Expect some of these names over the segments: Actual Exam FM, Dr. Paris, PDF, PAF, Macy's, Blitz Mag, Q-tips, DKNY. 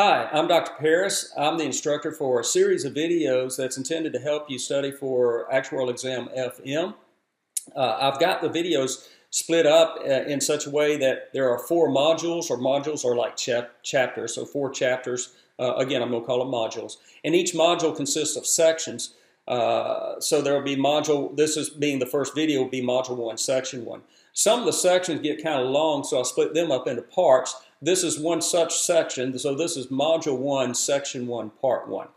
Hi, I'm Dr. Paris. I'm the instructor for a series of videos that's intended to help you study for Actual Exam FM. I've got the videos split up in such a way that there are four modules, or modules are like chapters, so four chapters. Again, I'm going to call them modules. And each module consists of sections. So there will be module, this is being the first video, will be module one, section one. Some of the sections get kind of long, so I split them up into parts. This is one such section, so this is Module 1, Section 1, Part 1.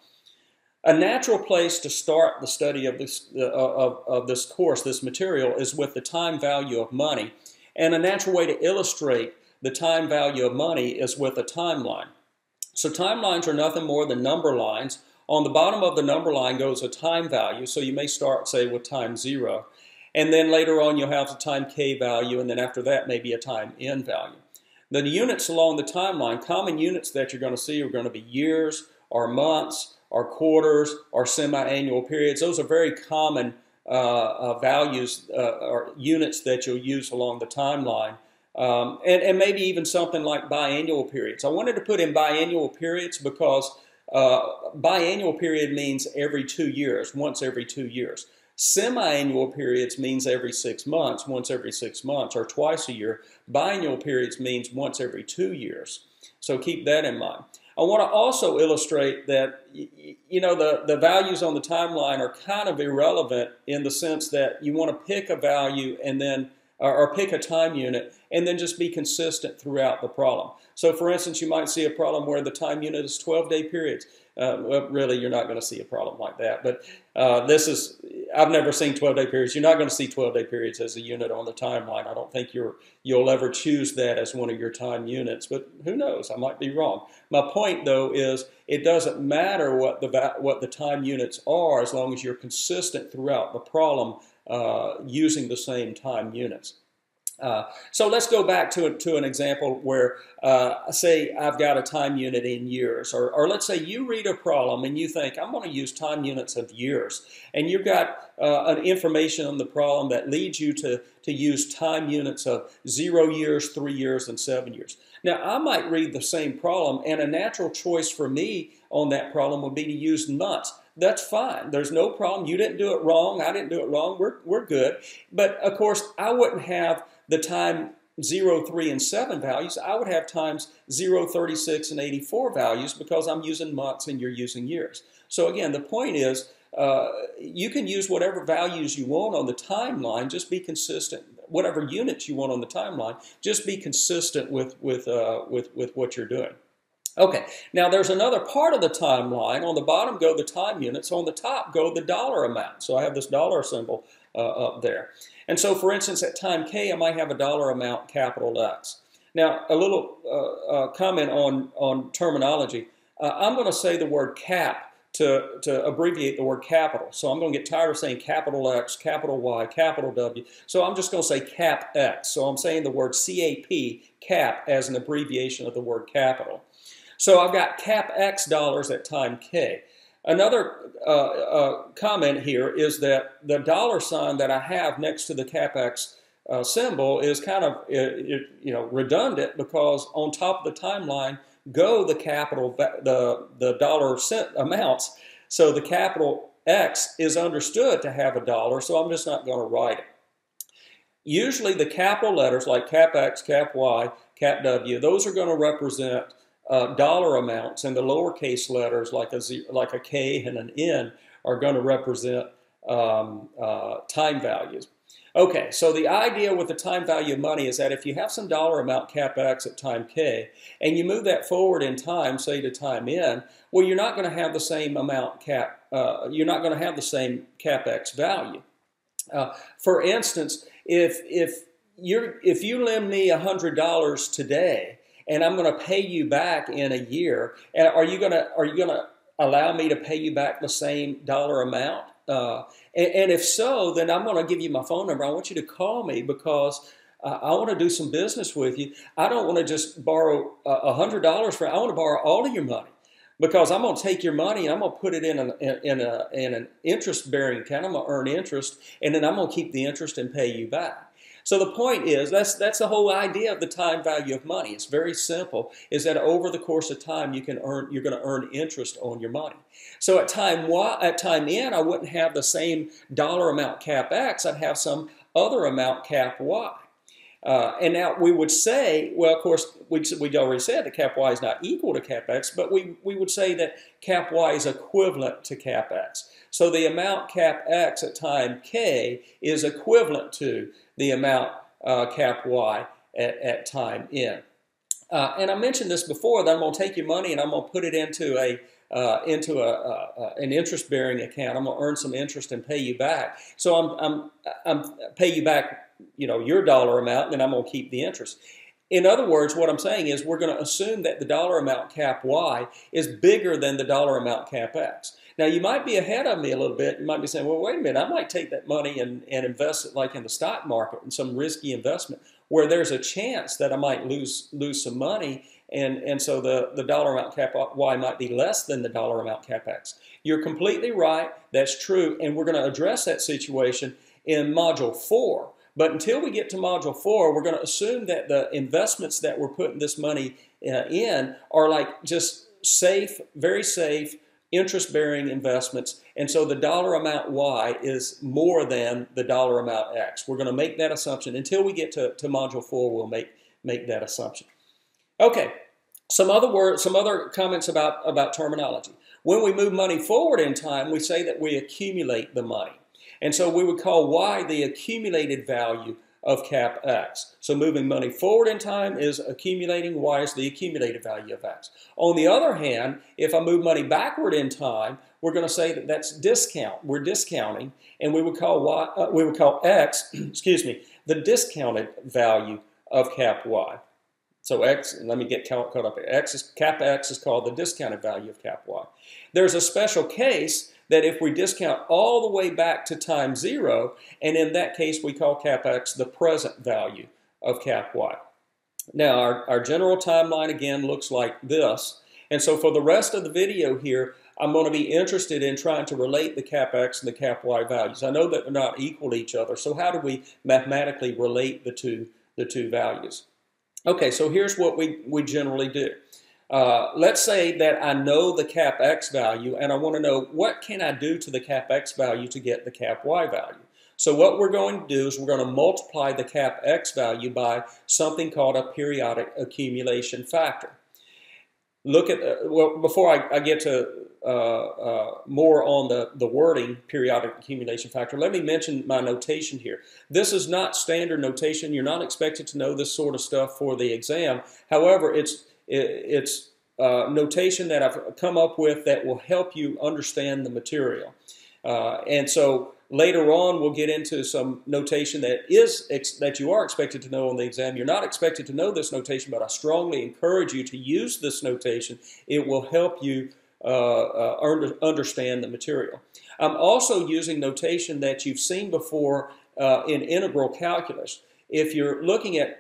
A natural place to start the study of this course, this material, is with the time value of money. And a natural way to illustrate the time value of money is with a timeline. So timelines are nothing more than number lines. On the bottom of the number line goes a time value, so you may start, say, with time 0. And then later on you'll have the time k value, and then after that maybe a time n value. The units along the timeline, common units that you're going to see are going to be years, or months, or quarters, or semi-annual periods. Those are very common values or units that you'll use along the timeline. And maybe even something like biannual periods. I wanted to put in biannual periods because biannual period means every 2 years, once every 2 years. Semi-annual periods means every 6 months, once every 6 months, or twice a year. Biannual periods means once every 2 years. So keep that in mind. I want to also illustrate that, you know, the values on the timeline are kind of irrelevant in the sense that you want to pick a value and then, or pick a time unit, and then just be consistent throughout the problem. So for instance, you might see a problem where the time unit is 12-day periods. Well, really, you're not going to see a problem like that, but this is, I've never seen 12-day periods. You're not going to see 12-day periods as a unit on the timeline. I don't think you'll ever choose that as one of your time units, but who knows? I might be wrong. My point, though, is it doesn't matter what the time units are as long as you're consistent throughout the problem using the same time units. So let's go back to an example where, say, I've got a time unit in years. Or let's say you read a problem and you think, I'm going to use time units of years. And you've got an information on the problem that leads you to use time units of 0 years, 3 years, and 7 years. Now, I might read the same problem, and a natural choice for me on that problem would be to use months. That's fine. There's no problem. You didn't do it wrong. I didn't do it wrong. We're good. But, of course, I wouldn't have the time 0, 3, and 7 values. I would have times 0, 36, and 84 values because I'm using months and you're using years. So, again, the point is you can use whatever values you want on the timeline. Just be consistent. Whatever units you want on the timeline, just be consistent with what you're doing. Okay, now there's another part of the timeline. On the bottom go the time units. On the top go the dollar amount. So I have this dollar symbol up there. And so, for instance, at time K, I might have a dollar amount, capital X. Now, a little comment on terminology. I'm going to say the word cap to abbreviate the word capital. So I'm going to get tired of saying capital X, capital Y, capital W. So I'm just going to say cap X. So I'm saying the word C-A-P, cap, as an abbreviation of the word capital. So I've got cap X dollars at time K. Another comment here is that the dollar sign that I have next to the cap X symbol is kind of redundant because on top of the timeline go the capital, the dollar cent amounts. So the capital X is understood to have a dollar, so I'm just not going to write it. Usually the capital letters like cap X, cap Y, cap W, those are going to represent dollar amounts, and the lowercase letters like a K and an N are going to represent time values. Okay, so the idea with the time value of money is that if you have some dollar amount CapEx at time K and you move that forward in time, say to time N, well, you're not going to have the same amount you're not going to have the same CapEx value. For instance, if you lend me $100 today, and I'm going to pay you back in a year, and are you going to allow me to pay you back the same dollar amount? And if so, then I'm going to give you my phone number. I want you to call me because I want to do some business with you. I don't want to just borrow $100 I want to borrow all of your money because I'm going to take your money and I'm going to put it in an interest-bearing account. I'm going to earn interest, and then I'm going to keep the interest and pay you back. So the point is, that's the whole idea of the time value of money. It's very simple, is that over the course of time, you're going to earn interest on your money. So at time N, I wouldn't have the same dollar amount cap X, I'd have some other amount cap Y. And now we would say, well, of course, we already said that cap Y is not equal to cap X, but we would say that cap Y is equivalent to cap X. So the amount cap X at time K is equivalent to the amount cap Y at time N. And I mentioned this before, that I'm going to take your money and I'm going to put it into an interest-bearing account. I'm going to earn some interest and pay you back. So I'm pay you back, you know, your dollar amount, and then I'm going to keep the interest. In other words, what I'm saying is we're going to assume that the dollar amount cap Y is bigger than the dollar amount cap X. Now, you might be ahead of me a little bit. You might be saying, well, wait a minute, I might take that money and invest it like in the stock market in some risky investment where there's a chance that I might lose some money, and so the dollar amount cap Y might be less than the dollar amount cap X. You're completely right. That's true, and we're going to address that situation in Module 4. But until we get to Module 4, we're going to assume that the investments that we're putting this money in are like just safe, very safe, interest-bearing investments. And so the dollar amount Y is more than the dollar amount X. We're going to make that assumption. Until we get to Module 4, we'll make that assumption. Okay, some other comments about terminology. When we move money forward in time, we say that we accumulate the money. And so we would call Y the accumulated value of cap X. So moving money forward in time is accumulating, Y is the accumulated value of X. On the other hand, if I move money backward in time, we're going to say that that's discount. We're discounting, and we would call X, excuse me, the discounted value of cap Y. So X, and let me get caught up here. Cap X is called the discounted value of cap Y. There's a special case that if we discount all the way back to time 0, and in that case we call cap X the present value of cap Y. Now our general timeline again looks like this, and so for the rest of the video here I'm going to be interested in trying to relate the cap X and the cap Y values. I know that they're not equal to each other, so how do we mathematically relate the two values? Okay, so here's what we generally do. Let's say that I know the cap X value, and I want to know what can I do to the cap X value to get the cap Y value. So what we're going to do is we're going to multiply the cap X value by something called a periodic accumulation factor. Look at well, before I get to more on the wording, periodic accumulation factor, let me mention my notation here. This is not standard notation. You're not expected to know this sort of stuff for the exam. However, it's notation that I've come up with that will help you understand the material. And so later on, we'll get into some notation that you are expected to know on the exam. You're not expected to know this notation, but I strongly encourage you to use this notation. It will help you understand the material. I'm also using notation that you've seen before in integral calculus. If you're looking at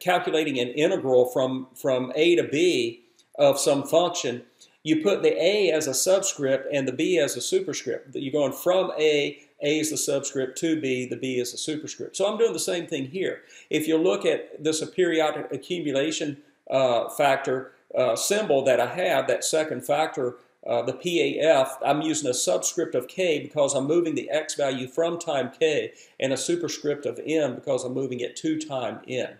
calculating an integral from A to B of some function, you put the A as a subscript and the B as a superscript. You're going from A is the subscript, to B, the B is the superscript. So I'm doing the same thing here. If you look at this periodic accumulation factor symbol that I have, that second factor, the PAF, I'm using a subscript of K because I'm moving the X value from time K, and a superscript of N because I'm moving it to time N.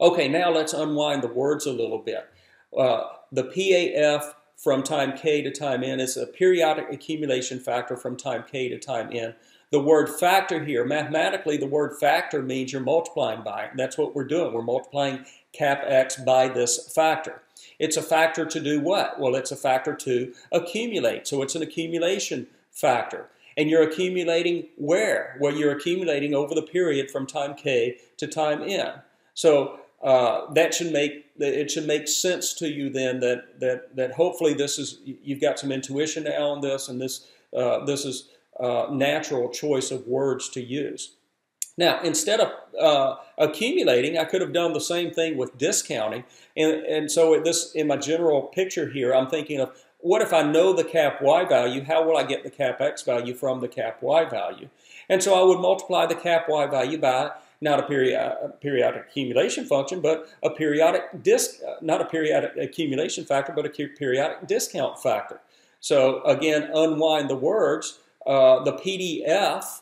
Okay, now let's unwind the words a little bit. The PAF from time K to time N is a periodic accumulation factor from time K to time N. The word factor here, mathematically the word factor means you're multiplying by it. That's what we're doing. We're multiplying cap X by this factor. It's a factor to do what? Well, it's a factor to accumulate. So it's an accumulation factor. And you're accumulating where? Well, you're accumulating over the period from time K to time N. So that should make sense to you then that hopefully this is, you've got some intuition now on this, and this is natural choice of words to use. Now, instead of accumulating, I could have done the same thing with discounting. And so in my general picture here, I'm thinking of, what if I know the cap Y value, how will I get the cap X value from the cap Y value? And so I would multiply the cap y value by not a periodic accumulation function, but a periodic not a periodic accumulation factor, but a periodic discount factor. So again, unwind the words. The PDF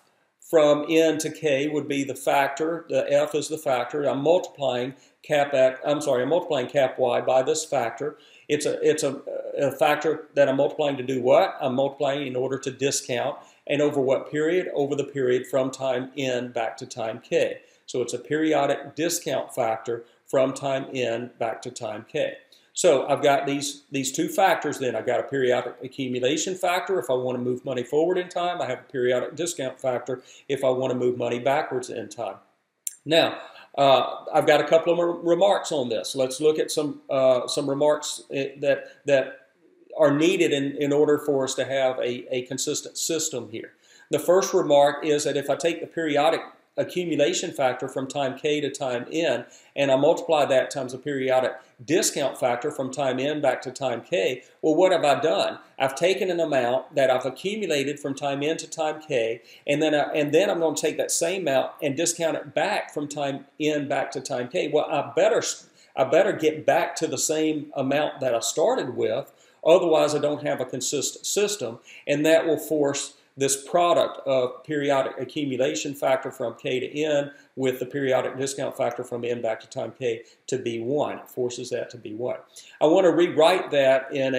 from n to k would be the factor. The f is the factor. I'm multiplying cap x. I'm multiplying cap y by this factor. It's a factor that I'm multiplying to do what? I'm multiplying in order to discount. And over what period? Over the period from time n back to time k. So it's a periodic discount factor from time n back to time k. So I've got these two factors then. I've got a periodic accumulation factor if I want to move money forward in time. I have a periodic discount factor if I want to move money backwards in time. Now, I've got a couple of remarks on this. Let's look at some remarks that are needed in order for us to have a consistent system here. The first remark is that if I take the periodic accumulation factor from time k to time n, and I multiply that times a periodic discount factor from time n back to time k, well, what have I done? I've taken an amount that I've accumulated from time n to time k, and then I'm going to take that same amount and discount it back from time n back to time k. Well, I better get back to the same amount that I started with, otherwise I don't have a consistent system, and that will force this product of periodic accumulation factor from k to n with the periodic discount factor from n back to time k to be 1. It forces that to be 1. I want to rewrite that in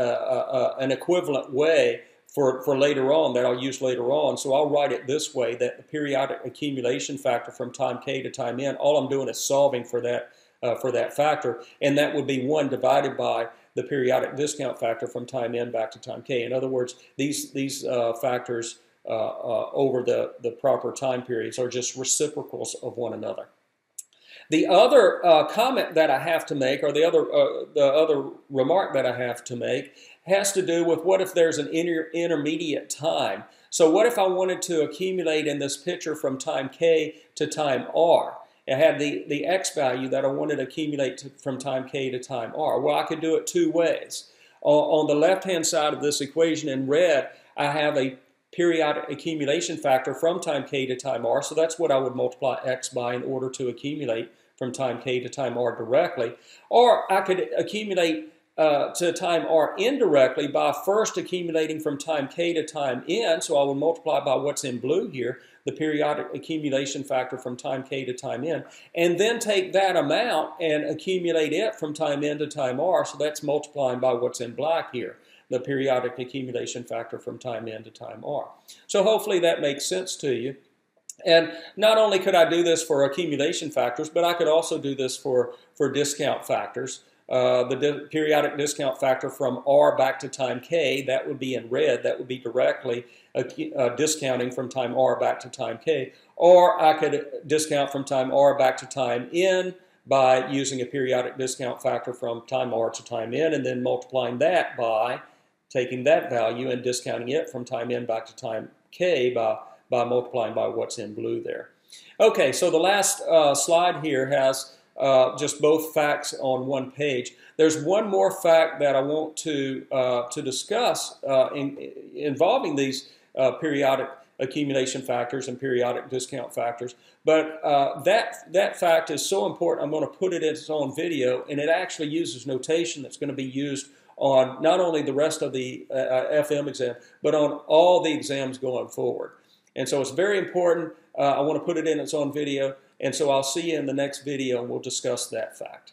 an equivalent way for later on, that I'll use later on. So I'll write it this way, that the periodic accumulation factor from time k to time n, all I'm doing is solving for that factor, and that would be 1 divided by the periodic discount factor from time n back to time k. In other words, these factors over the proper time periods are just reciprocals of one another. The other comment that I have to make, or the other remark that I have to make, has to do with what if there's an intermediate time. So what if I wanted to accumulate in this picture from time k to time r? I had the x value that I wanted to accumulate from time k to time r. Well, I could do it two ways. On the left-hand side of this equation in red, I have a periodic accumulation factor from time k to time r, so that's what I would multiply x by in order to accumulate from time k to time r directly. Or I could accumulate to time r indirectly by first accumulating from time k to time n, so I would multiply by what's in blue here, the periodic accumulation factor from time k to time n, and then take that amount and accumulate it from time n to time r, so that's multiplying by what's in black here, the periodic accumulation factor from time n to time r. So hopefully that makes sense to you. And not only could I do this for accumulation factors, but I could also do this for discount factors. The periodic discount factor from r back to time k, that would be in red, that would be directly discounting from time r back to time k. Or I could discount from time r back to time n by using a periodic discount factor from time r to time n, and then multiplying that by taking that value and discounting it from time n back to time k by multiplying by what's in blue there. Okay, so the last slide here has just both facts on one page. There's one more fact that I want to discuss involving these periodic accumulation factors and periodic discount factors, but that fact is so important I'm going to put it in its own video, and it actually uses notation that's going to be used on not only the rest of the FM exam, but on all the exams going forward. And so it's very important. I want to put it in its own video. And so I'll see you in the next video, and we'll discuss that fact.